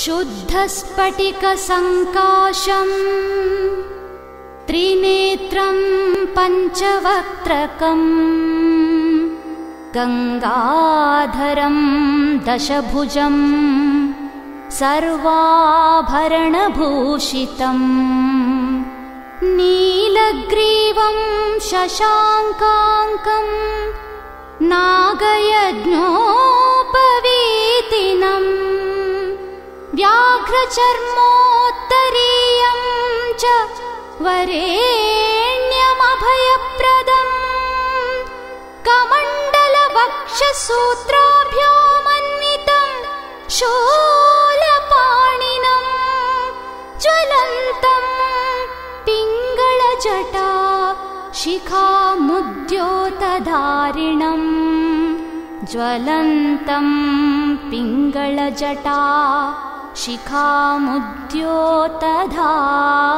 शुद्धस्फटिकसङ्काशं त्रिनेत्रं पंचवक्त्रकं गंगाधरं दशभुजं सर्वाभरणभूषितं नीलग्रीवं शशाङ्कां नागयज्ञोपवीतिनं व्याघ्रचर्मोत्तरीयं च वरेण्यमभयप्रदं कमण्डलवक्षसूत्राभ्यो मन्वितं शूलपाणिनं ज्वलन्तं पिङ्गळजटा शिखामुद्योतधारिणं ज्वलन्तं पिङ्गळजटा शिखामुद्योतधारिणं